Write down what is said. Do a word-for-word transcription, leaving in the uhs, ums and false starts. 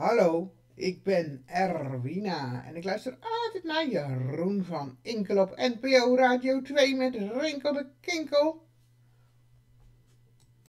Hallo, ik ben Erwina en ik luister altijd naar Jeroen van Inkel op N P O Radio twee met Rinkel de Kinkel.